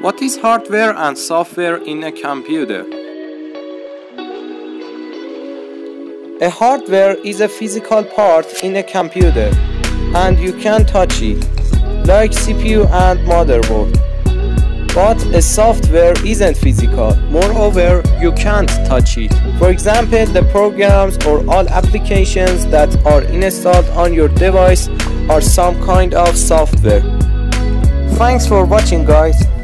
What is hardware and software in a computer? A hardware is a physical part in a computer, and you can touch it, like CPU and motherboard. But a software isn't physical, moreover, you can't touch it. For example, the programs or all applications that are installed on your device are some kind of software. Thanks for watching, guys.